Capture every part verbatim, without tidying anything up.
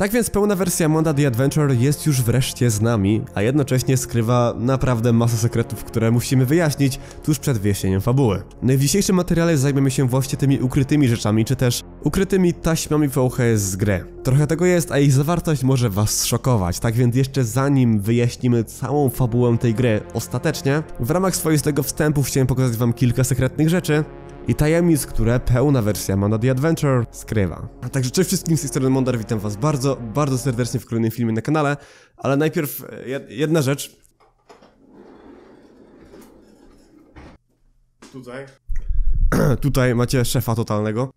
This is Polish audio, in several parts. Tak więc pełna wersja Amanda The Adventurer jest już wreszcie z nami, a jednocześnie skrywa naprawdę masę sekretów, które musimy wyjaśnić tuż przed wyjaśnieniem fabuły. No i w dzisiejszym materiale zajmiemy się właśnie tymi ukrytymi rzeczami, czy też ukrytymi taśmami V H S z gry. Trochę tego jest, a ich zawartość może was szokować, tak więc jeszcze zanim wyjaśnimy całą fabułę tej gry ostatecznie, w ramach swoistego wstępu chciałem pokazać wam kilka sekretnych rzeczy i tajemnic, które pełna wersja Amanda The Adventure skrywa. A także cześć wszystkim, z tej strony Mondar, witam was bardzo, bardzo serdecznie w kolejnym filmie na kanale, ale najpierw jedna rzecz. Tutaj. Tutaj macie szefa totalnego.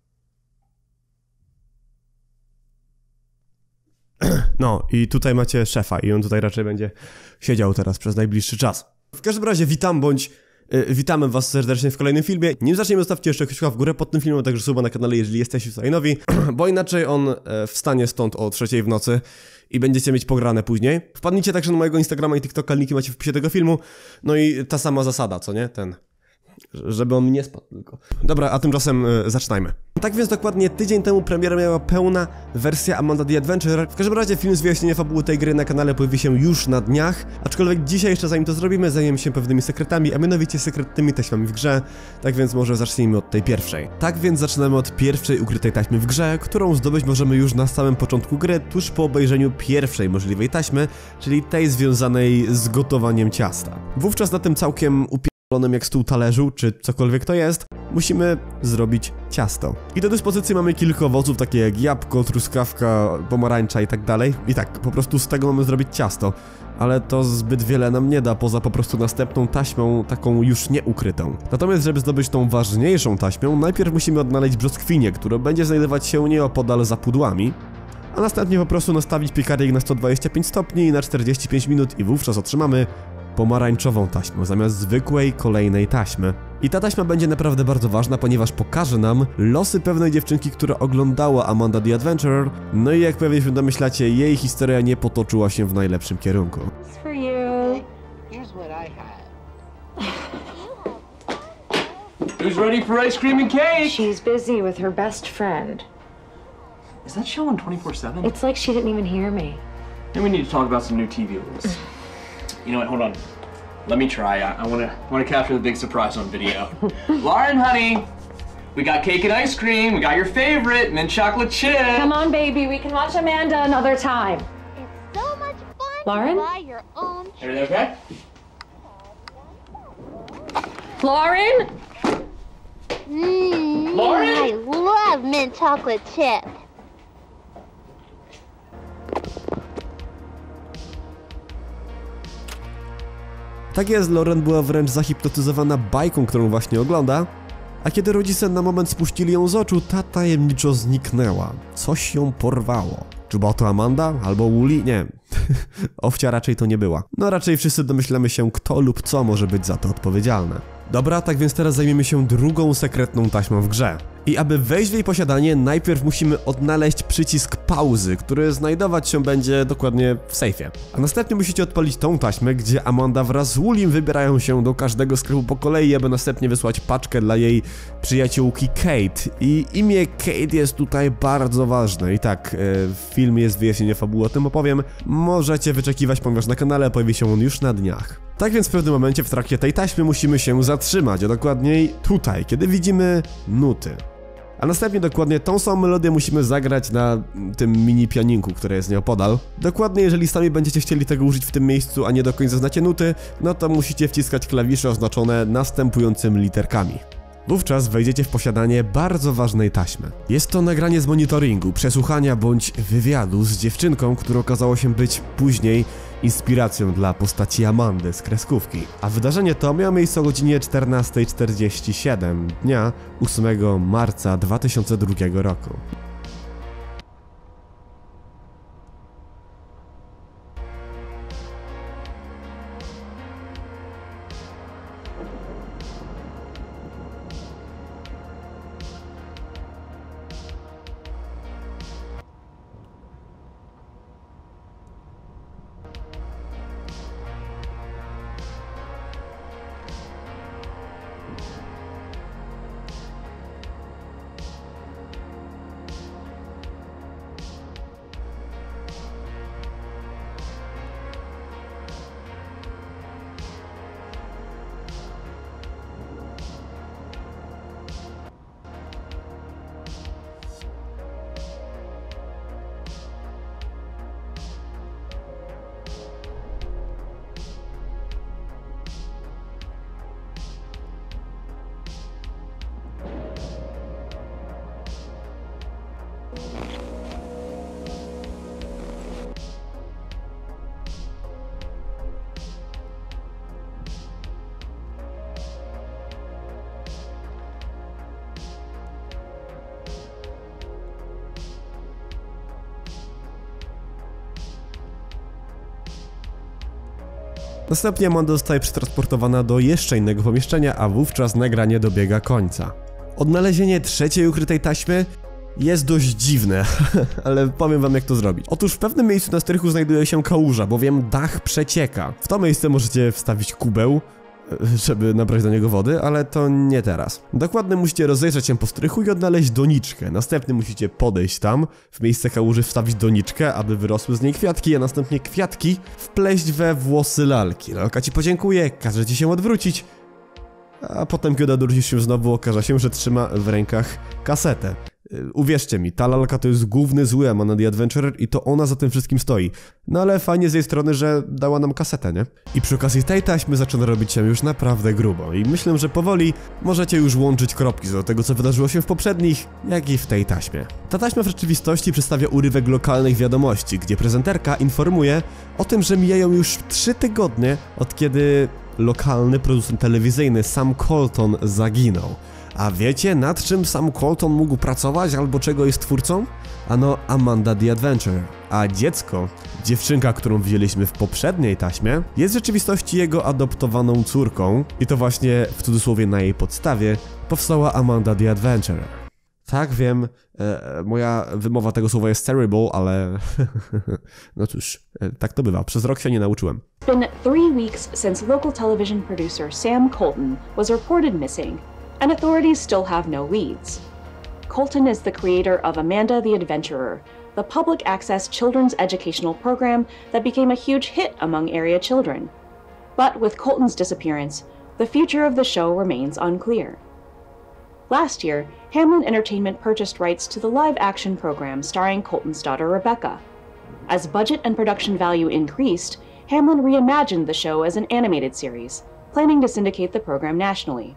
No i tutaj macie szefa i on tutaj raczej będzie siedział teraz przez najbliższy czas. W każdym razie witam bądź yy, witamy was serdecznie w kolejnym filmie. Nim zaczniemy, zostawcie jeszcze kciuka w górę pod tym filmem, także suba na kanale, jeżeli jesteście tutaj nowi, bo inaczej on yy, wstanie stąd o trzeciej w nocy i będziecie mieć pograne później. Wpadnijcie także na mojego Instagrama i TikToka, linki macie w opisie tego filmu. No i ta sama zasada, co nie? Ten... żeby on nie spadł tylko. Dobra, a tymczasem y, zaczynajmy. Tak więc dokładnie tydzień temu premierę miała pełna wersja Amanda The Adventurer. W każdym razie film z wyjaśnieniem fabuły tej gry na kanale pojawi się już na dniach, aczkolwiek dzisiaj jeszcze zanim to zrobimy, zajmiemy się pewnymi sekretami, a mianowicie sekretnymi taśmami w grze, tak więc może zacznijmy od tej pierwszej. Tak więc zaczynamy od pierwszej ukrytej taśmy w grze, którą zdobyć możemy już na samym początku gry, tuż po obejrzeniu pierwszej możliwej taśmy, czyli tej związanej z gotowaniem ciasta. Wówczas na tym całkiem upie... jak stół talerzu, czy cokolwiek to jest, musimy zrobić ciasto. I do dyspozycji mamy kilka owoców, takie jak jabłko, truskawka, pomarańcza i tak dalej. I tak, po prostu z tego mamy zrobić ciasto. Ale to zbyt wiele nam nie da, poza po prostu następną taśmą, taką już nieukrytą. Natomiast, żeby zdobyć tą ważniejszą taśmę, najpierw musimy odnaleźć brzoskwinię, która będzie znajdować się nieopodal za pudłami. A następnie po prostu nastawić piekarnik na sto dwadzieścia pięć stopni na czterdzieści pięć minut i wówczas otrzymamy pomarańczową taśmę zamiast zwykłej kolejnej taśmy. I ta taśma będzie naprawdę bardzo ważna, ponieważ pokaże nam losy pewnej dziewczynki, która oglądała Amanda The Adventurer. No i jak pewnie się domyślacie, jej historia nie potoczyła się w najlepszym kierunku. You know what, hold on. Let me try. I, I wanna wanna capture the big surprise on video. Lauren, honey, we got cake and ice cream, we got your favorite, mint chocolate chip. Come on, baby, we can watch Amanda another time. It's so much fun, Lauren? To buy your own. Everything okay? Lauren? Mm, Lauren? I love mint chocolate chip. Tak jest, Lauren była wręcz zahipnotyzowana bajką, którą właśnie ogląda, a kiedy rodzice na moment spuścili ją z oczu, ta tajemniczo zniknęła. Coś ją porwało. Czy była to Amanda? Albo Wooly? Nie. Owcia raczej to nie była. No raczej wszyscy domyślamy się, kto lub co może być za to odpowiedzialne. Dobra, tak więc teraz zajmiemy się drugą sekretną taśmą w grze. I aby wejść w jej posiadanie, najpierw musimy odnaleźć przycisk pauzy, który znajdować się będzie dokładnie w sejfie. A następnie musicie odpalić tą taśmę, gdzie Amanda wraz z Woolym wybierają się do każdego sklepu po kolei, aby następnie wysłać paczkę dla jej przyjaciółki Kate. I imię Kate jest tutaj bardzo ważne. I tak, w filmie jest wyjaśnienie fabuły, o tym opowiem. Możecie wyczekiwać, ponieważ na kanale pojawi się on już na dniach. Tak więc w pewnym momencie w trakcie tej taśmy musimy się zatrzymać, a dokładniej tutaj, kiedy widzimy nuty. A następnie dokładnie tą samą melodię musimy zagrać na tym mini pianinku, które jest nieopodal. Dokładnie jeżeli sami będziecie chcieli tego użyć w tym miejscu, a nie do końca znacie nuty, no to musicie wciskać klawisze oznaczone następującymi literkami. Wówczas wejdziecie w posiadanie bardzo ważnej taśmy. Jest to nagranie z monitoringu, przesłuchania bądź wywiadu z dziewczynką, która okazało się być później inspiracją dla postaci Amandy z kreskówki. A wydarzenie to miało miejsce o godzinie czternastej czterdzieści siedem dnia ósmego marca dwa tysiące drugiego roku. Następnie Amanda zostaje przetransportowana do jeszcze innego pomieszczenia, a wówczas nagranie dobiega końca. Odnalezienie trzeciej ukrytej taśmy jest dość dziwne, ale powiem wam, jak to zrobić. Otóż w pewnym miejscu na strychu znajduje się kałuża, bowiem dach przecieka. W to miejsce możecie wstawić kubeł, żeby nabrać do niego wody, ale to nie teraz. Dokładnie musicie rozejrzeć się po strychu i odnaleźć doniczkę. Następnie musicie podejść tam, w miejsce kałuży wstawić doniczkę, aby wyrosły z niej kwiatki, a następnie kwiatki wpleść we włosy lalki. Lalka ci podziękuje, każe ci się odwrócić, a potem kiedy odwrócisz się znowu, okaże się, że trzyma w rękach kasetę. Uwierzcie mi, ta lalka to jest główny zły Amanda The Adventurer i to ona za tym wszystkim stoi. No ale fajnie z jej strony, że dała nam kasetę, nie? I przy okazji tej taśmy zaczyna robić się już naprawdę grubo. I myślę, że powoli możecie już łączyć kropki do tego, co wydarzyło się w poprzednich, jak i w tej taśmie. Ta taśma w rzeczywistości przedstawia urywek lokalnych wiadomości, gdzie prezenterka informuje o tym, że mijają już trzy tygodnie od kiedy lokalny producent telewizyjny Sam Colton zaginął. A wiecie, nad czym Sam Colton mógł pracować albo czego jest twórcą? Ano Amanda The Adventurer. A dziecko, dziewczynka, którą widzieliśmy w poprzedniej taśmie, jest w rzeczywistości jego adoptowaną córką i to właśnie, w cudzysłowie, na jej podstawie powstała Amanda The Adventurer. Tak, wiem, e, moja wymowa tego słowa jest terrible, ale no cóż, e, tak to bywa, przez rok się nie nauczyłem. It's been three weeks since local television producer Sam Colton was reported missing. And authorities still have no leads. Colton is the creator of Amanda the Adventurer, the public access children's educational program that became a huge hit among area children. But with Colton's disappearance, the future of the show remains unclear. Last year, Hamlin Entertainment purchased rights to the live-action program starring Colton's daughter Rebecca. As budget and production value increased, Hamlin reimagined the show as an animated series, planning to syndicate the program nationally.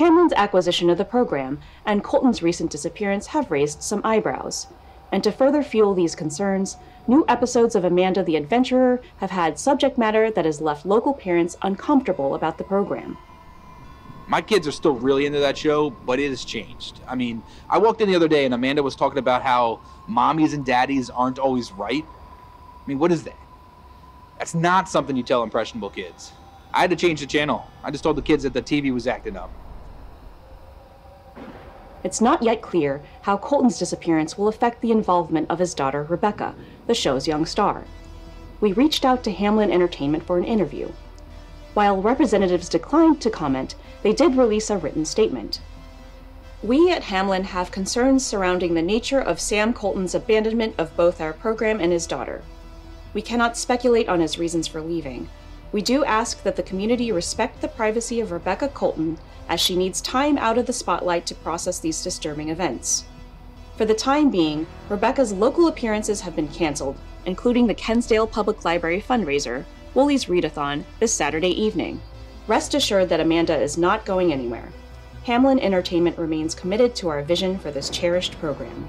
Hamlin's acquisition of the program and Colton's recent disappearance have raised some eyebrows. And to further fuel these concerns, new episodes of Amanda the Adventurer have had subject matter that has left local parents uncomfortable about the program. My kids are still really into that show, but it has changed. I mean, I walked in the other day and Amanda was talking about how mommies and daddies aren't always right. I mean, what is that? That's not something you tell impressionable kids. I had to change the channel. I just told the kids that the T V was acting up. It's not yet clear how Colton's disappearance will affect the involvement of his daughter Rebecca, the show's young star. We reached out to Hamlin Entertainment for an interview. While representatives declined to comment, they did release a written statement. We at Hamlin have concerns surrounding the nature of Sam Colton's abandonment of both our program and his daughter. We cannot speculate on his reasons for leaving. We do ask that the community respect the privacy of Rebecca Colton as she needs time out of the spotlight to process these disturbing events. For the time being, Rebecca's local appearances have been canceled, including the Kensdale Public Library fundraiser, Wooly's Readathon, this Saturday evening. Rest assured that Amanda is not going anywhere. Hamlin Entertainment remains committed to our vision for this cherished program.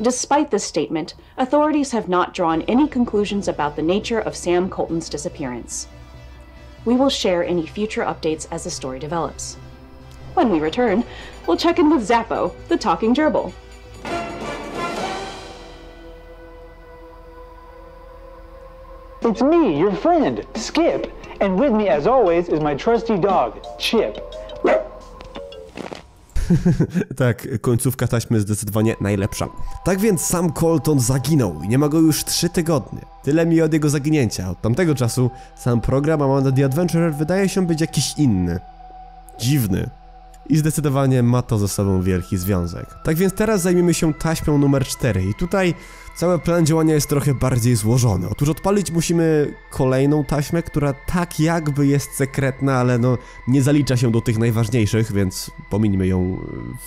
Despite this statement, authorities have not drawn any conclusions about the nature of Sam Colton's disappearance. We will share any future updates as the story develops. When we return, we'll check in with Zappo, the talking gerbil. It's me, your friend, Skip, and with me as always is my trusty dog, Chip. Tak, końcówka taśmy zdecydowanie najlepsza. Tak więc Sam Colton zaginął i nie ma go już trzy tygodnie. Tyle mi od jego zaginięcia. Od tamtego czasu sam program Amanda The Adventurer wydaje się być jakiś inny. Dziwny. I zdecydowanie ma to ze sobą wielki związek. Tak więc teraz zajmiemy się taśmą numer cztery i tutaj cały plan działania jest trochę bardziej złożony. Otóż odpalić musimy kolejną taśmę, która tak jakby jest sekretna, ale no nie zalicza się do tych najważniejszych, więc pominimy ją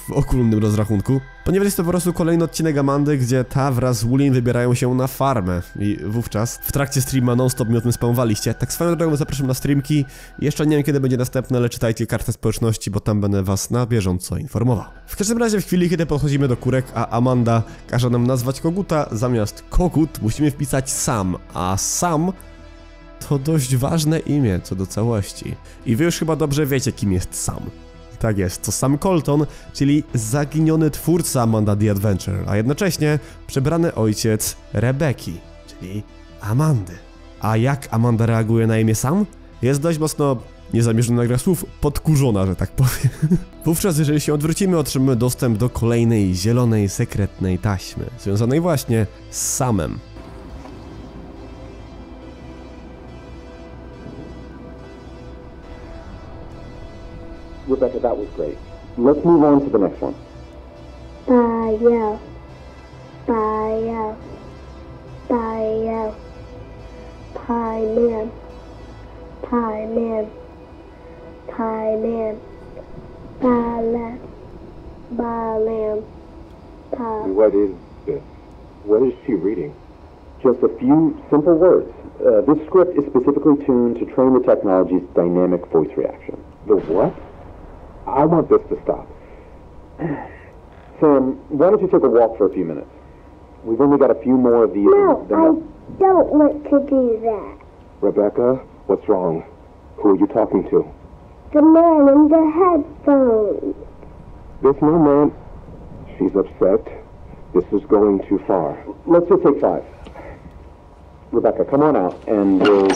w ogólnym rozrachunku. Ponieważ jest to po prostu kolejny odcinek Amandy, gdzie ta wraz z Woolym wybierają się na farmę i wówczas w trakcie streama non-stop mi o tym spamowaliście. Tak swoją drogą zapraszam na streamki, jeszcze nie wiem kiedy będzie następne, ale czytajcie kartę społeczności, bo tam będę was na bieżąco informował. W każdym razie w chwili, kiedy podchodzimy do kurek, a Amanda każe nam nazwać koguta, zamiast kogut musimy wpisać Sam, a Sam to dość ważne imię co do całości. I wy już chyba dobrze wiecie, kim jest Sam. Tak jest, to Sam Colton, czyli zaginiony twórca Amanda The Adventurer, a jednocześnie przebrany ojciec Rebeki, czyli Amandy. A jak Amanda reaguje na imię Sam? Jest dość mocno, niezamierzona gra słów, podkurzona, że tak powiem. Wówczas, jeżeli się odwrócimy, otrzymamy dostęp do kolejnej zielonej, sekretnej taśmy, związanej właśnie z Samem. Rebecca, that was great. Let's move on to the next one. Bio. Bio. Bio. Pie man. Pie man. Pie man. Balam. Balam. Pie. What is this? What is she reading? Just a few simple words. Uh, this script is specifically tuned to train the technology's dynamic voice reaction. The what? I want this to stop. Sam, why don't you take a walk for a few minutes? We've only got a few more of these. No, I don't want to do that. Rebecca, what's wrong? Who are you talking to? The man in the headphones. There's no man. She's upset. This is going too far. Let's just take five. Rebecca, come on out and we'll...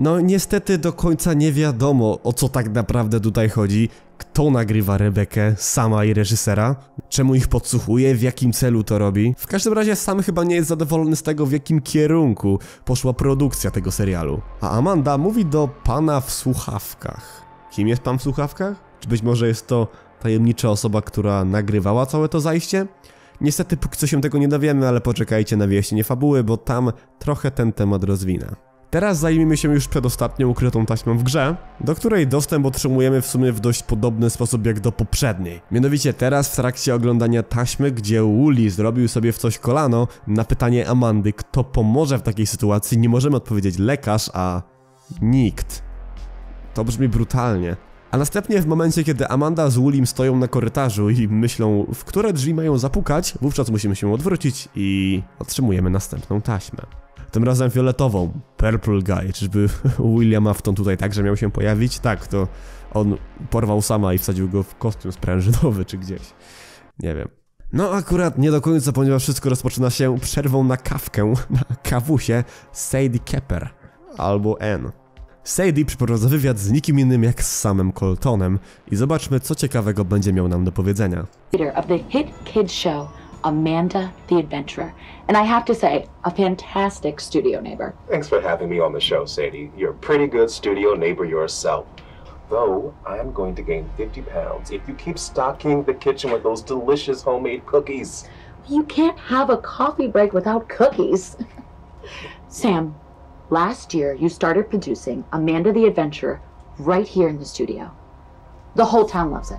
No niestety do końca nie wiadomo, o co tak naprawdę tutaj chodzi, kto nagrywa Rebekę, Sama i reżysera, czemu ich podsłuchuje, w jakim celu to robi. W każdym razie Sam chyba nie jest zadowolony z tego, w jakim kierunku poszła produkcja tego serialu. A Amanda mówi do pana w słuchawkach. Kim jest pan w słuchawkach? Czy być może jest to tajemnicza osoba, która nagrywała całe to zajście? Niestety póki co się tego nie dowiemy, ale poczekajcie na wyjaśnienie fabuły, bo tam trochę ten temat rozwina. Teraz zajmiemy się już przedostatnią ukrytą taśmą w grze, do której dostęp otrzymujemy w sumie w dość podobny sposób jak do poprzedniej. Mianowicie teraz w trakcie oglądania taśmy, gdzie Wooly zrobił sobie w coś kolano, na pytanie Amandy, kto pomoże w takiej sytuacji, nie możemy odpowiedzieć lekarz, a nikt. To brzmi brutalnie. A następnie w momencie, kiedy Amanda z Woolym stoją na korytarzu i myślą, w które drzwi mają zapukać, wówczas musimy się odwrócić i otrzymujemy następną taśmę. Tym razem fioletową, Purple Guy, czyżby William Afton tutaj także miał się pojawić? Tak, to on porwał Sama i wsadził go w kostium sprężynowy czy gdzieś, nie wiem. No akurat nie do końca, ponieważ wszystko rozpoczyna się przerwą na kawkę, na kawusie Sadie Keper, albo N. Sadie przeprowadza wywiad z nikim innym jak z Samem Coltonem i zobaczmy, co ciekawego będzie miał nam do powiedzenia. Of the hit kid show. Amanda The Adventurer, and I have to say, a fantastic studio neighbor. Thanks for having me on the show, Sadie. You're a pretty good studio neighbor yourself. Though, I'm going to gain fifty pounds if you keep stocking the kitchen with those delicious homemade cookies. You can't have a coffee break without cookies. Sam, last year you started producing Amanda The Adventurer right here in the studio. The whole town loves it.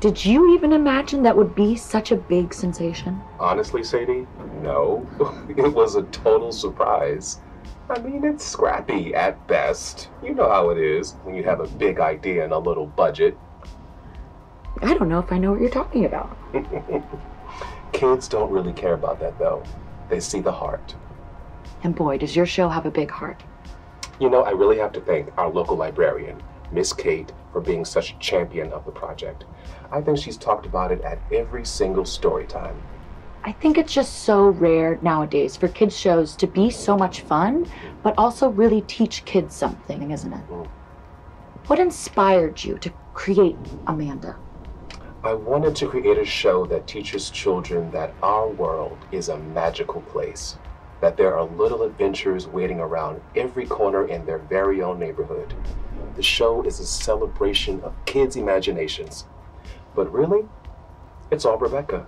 Did you even imagine that would be such a big sensation? Honestly, Sadie, no. It was a total surprise. I mean, it's scrappy at best. You know how it is when you have a big idea and a little budget. I don't know if I know what you're talking about. Kids don't really care about that, though. They see the heart. And boy, does your show have a big heart. You know, I really have to thank our local librarian, Miss Kate, for being such a champion of the project. I think she's talked about it at every single story time. I think it's just so rare nowadays for kids shows to be so much fun, but also really teach kids something, isn't it? Mm. What inspired you to create Amanda? I wanted to create a show that teaches children that our world is a magical place, that there are little adventures waiting around every corner in their very own neighborhood. The show is a celebration of kids' imaginations. But really, it's all Rebecca.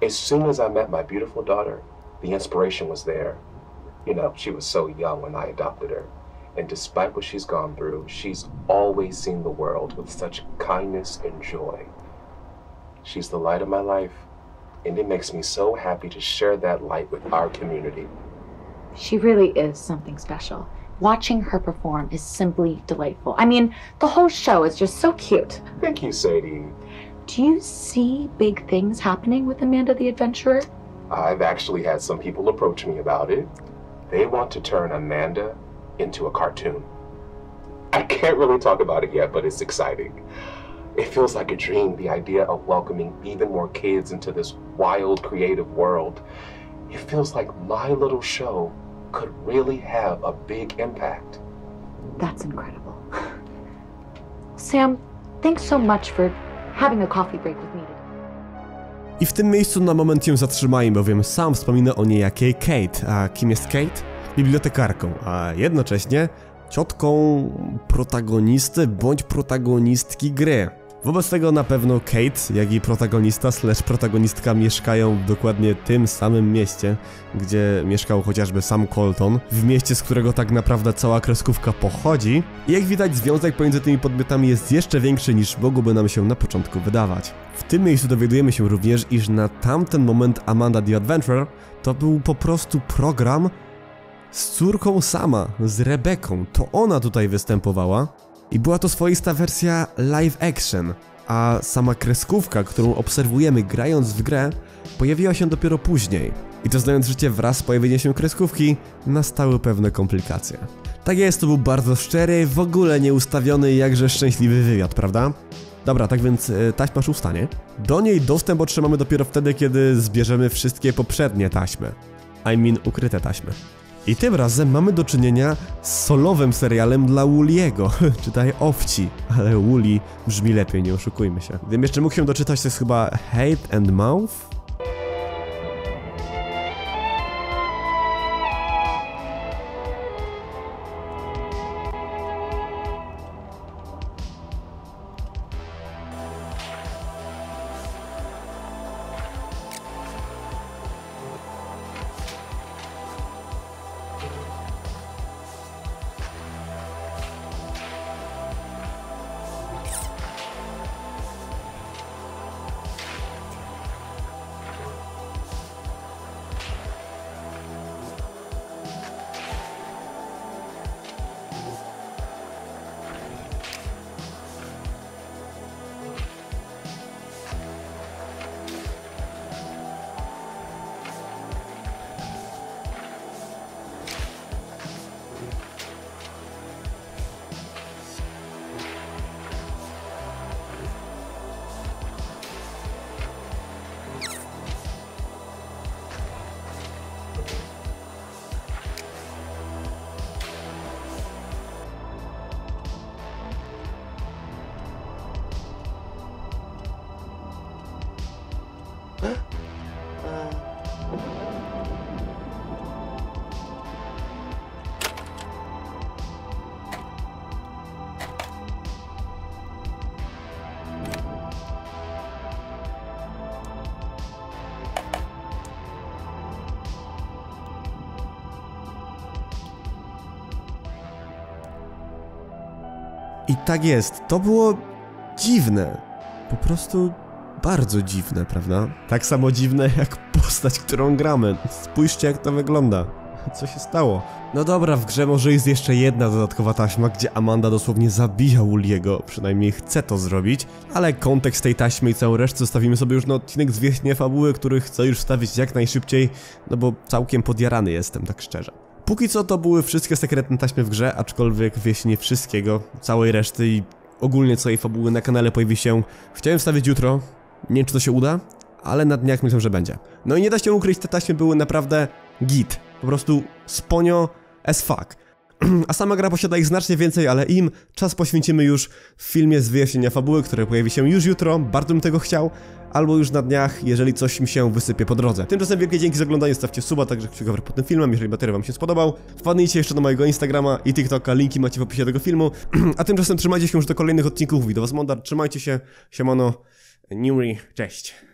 As soon as I met my beautiful daughter, the inspiration was there. You know, she was so young when I adopted her. And despite what she's gone through, she's always seen the world with such kindness and joy. She's the light of my life, and it makes me so happy to share that light with our community. She really is something special. Watching her perform is simply delightful. I mean, the whole show is just so cute. Thank you, Sadie. Do you see big things happening with Amanda the Adventurer? I've actually had some people approach me about it. They want to turn Amanda into a cartoon. I can't really talk about it yet, but it's exciting. It feels like a dream, the idea of welcoming even more kids into this wild, creative world. It feels like my little show could really have a big impact. That's incredible. Sam, thanks so much for having a coffee break with me today. I w tym miejscu na moment ją zatrzymajmy, bowiem sam wspomina o niejakiej Kate. A kim jest Kate? Bibliotekarką, a jednocześnie ciotką protagonisty bądź protagonistki gry. Wobec tego na pewno Kate, jak i protagonista slash protagonistka mieszkają w dokładnie tym samym mieście, gdzie mieszkał chociażby Sam Colton, w mieście, z którego tak naprawdę cała kreskówka pochodzi. I jak widać, związek pomiędzy tymi podmiotami jest jeszcze większy, niż mogłoby nam się na początku wydawać. W tym miejscu dowiadujemy się również, iż na tamten moment Amanda The Adventurer to był po prostu program z córką Sama, z Rebeką. To ona tutaj występowała. I była to swoista wersja live action, a sama kreskówka, którą obserwujemy grając w grę, pojawiła się dopiero później. I to znając życie wraz z pojawieniem się kreskówki, nastały pewne komplikacje. Tak jest, to był bardzo szczery, w ogóle nieustawiony, jakże szczęśliwy wywiad, prawda? Dobra, tak więc taśma szóstanie. Do niej dostęp otrzymamy dopiero wtedy, kiedy zbierzemy wszystkie poprzednie taśmy. I mean ukryte taśmy. I tym razem mamy do czynienia z solowym serialem dla Wooly'ego, czytaj Owci, ale Wooly brzmi lepiej, nie oszukujmy się. Gdybym jeszcze mógł się doczytać, to jest chyba Hate and Mouth? I tak jest, to było dziwne, po prostu bardzo dziwne, prawda? Tak samo dziwne jak postać, którą gramy. Spójrzcie, jak to wygląda. Co się stało? No dobra, w grze może jest jeszcze jedna dodatkowa taśma, gdzie Amanda dosłownie zabija Wooly'ego, przynajmniej chce to zrobić, ale kontekst tej taśmy i całą resztę zostawimy sobie już na odcinek z wierzchnie fabuły, który chcę już wstawić jak najszybciej, no bo całkiem podjarany jestem, tak szczerze. Póki co to były wszystkie sekretne taśmy w grze, aczkolwiek wieś nie wszystkiego, całej reszty i ogólnie całej fabuły na kanale pojawi się. Chciałem wstawić jutro, nie wiem czy to się uda, ale na dniach myślę, że będzie. No i nie da się ukryć, te taśmy były naprawdę git, po prostu sponio as fuck. A sama gra posiada ich znacznie więcej, ale im czas poświęcimy już w filmie z wyjaśnienia fabuły, który pojawi się już jutro, bardzo bym tego chciał, albo już na dniach, jeżeli coś mi się wysypie po drodze. Tymczasem wielkie dzięki za oglądanie, stawcie suba, także kciukower pod tym filmem, jeżeli materiał wam się spodobał. Wpadnijcie jeszcze do mojego Instagrama i TikToka, linki macie w opisie tego filmu. A tymczasem trzymajcie się już do kolejnych odcinków, mówi do was Mondar, trzymajcie się, siemano, Newry, cześć.